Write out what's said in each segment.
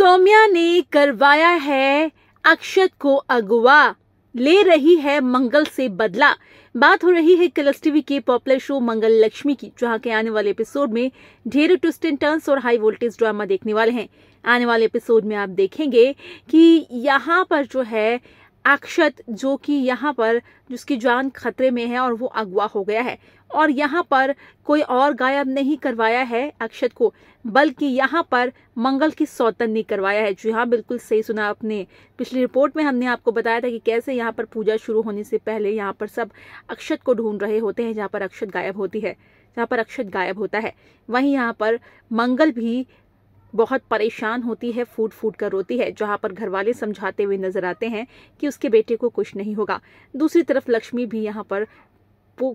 सौम्या ने करवाया है अक्षत को अगवा, ले रही है मंगल से बदला। बात हो रही है कलर्स टीवी के पॉपुलर शो मंगल लक्ष्मी की, जहां के आने वाले एपिसोड में ढेरों ट्विस्ट एंड टर्न्स और हाई वोल्टेज ड्रामा देखने वाले हैं। आने वाले एपिसोड में आप देखेंगे कि यहाँ पर जो है अक्षत, जो कि यहाँ पर जिसकी जान खतरे में है और वो अगवा हो गया है, और यहाँ पर कोई और गायब नहीं करवाया है अक्षत को, बल्कि यहाँ पर मंगल की सौतन ने करवाया है। जी हाँ, बिल्कुल सही सुना आपने। पिछली रिपोर्ट में हमने आपको बताया था कि कैसे यहाँ पर पूजा शुरू होने से पहले यहाँ पर सब अक्षत को ढूंढ रहे होते हैं, जहाँ पर अक्षत गायब होता है। वहीं यहाँ पर मंगल भी बहुत परेशान होती है, फूट कर रोती है, जहाँ पर घरवाले समझाते हुए नजर आते हैं कि उसके बेटे को कुछ नहीं होगा। दूसरी तरफ लक्ष्मी भी यहाँ पर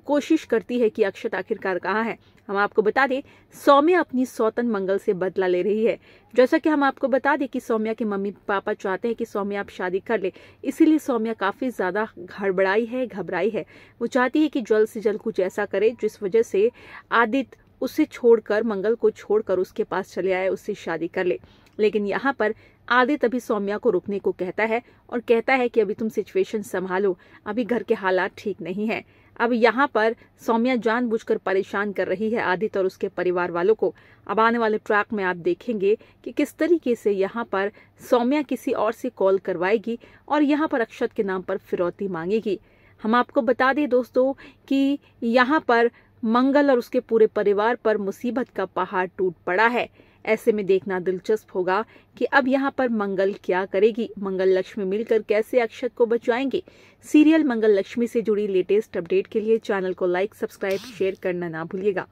कोशिश करती है कि अक्षत आखिरकार कहाँ है। हम आपको बता दें, सौम्या अपनी सौतन मंगल से बदला ले रही है। जैसा कि हम आपको बता दें कि सौम्या के मम्मी पापा चाहते हैं कि सौम्या आप शादी कर ले, इसीलिए सौम्या काफ़ी ज़्यादा घबराई है। वो चाहती है कि जल्द से जल्द कुछ ऐसा करे जिस वजह से आदित्य उसे छोड़कर, मंगल को छोड़कर उसके पास चले आए, उससे शादी कर ले। लेकिन यहाँ पर आदित्य अभी सौम्या को रुकने को कहता है और कहता है कि अभी तुम सिचुएशन संभालो, अभी घर के हालात ठीक नहीं है। अब यहाँ पर सौम्या जानबूझकर परेशान कर रही है आदित्य और उसके परिवार वालों को। अब आने वाले ट्रैक में आप देखेंगे कि किस तरीके से यहाँ पर सौम्या किसी और से कॉल करवाएगी और यहाँ पर अक्षत के नाम पर फिरौती मांगेगी। हम आपको बता दें दोस्तों कि यहाँ पर मंगल और उसके पूरे परिवार पर मुसीबत का पहाड़ टूट पड़ा है। ऐसे में देखना दिलचस्प होगा कि अब यहाँ पर मंगल क्या करेगी, मंगल लक्ष्मी मिलकर कैसे अक्षत को बचाएंगे। सीरियल मंगल लक्ष्मी से जुड़ी लेटेस्ट अपडेट के लिए चैनल को लाइक, सब्सक्राइब, शेयर करना ना भूलिएगा।